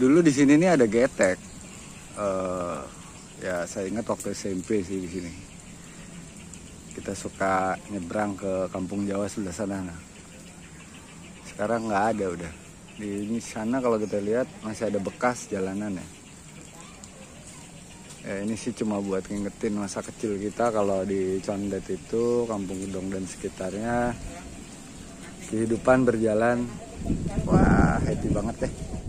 Dulu di sini ini ada getek. Ya saya ingat waktu SMP sih di sini. Kita suka nyebrang ke Kampung Jawa sebelah sana. Nah. Sekarang nggak ada udah. Di sana kalau kita lihat masih ada bekas jalanannya. Ya ini sih cuma buat ngingetin masa kecil kita kalau di Condet itu, Kampung Udong dan sekitarnya. Kehidupan berjalan. Wah, happy banget deh.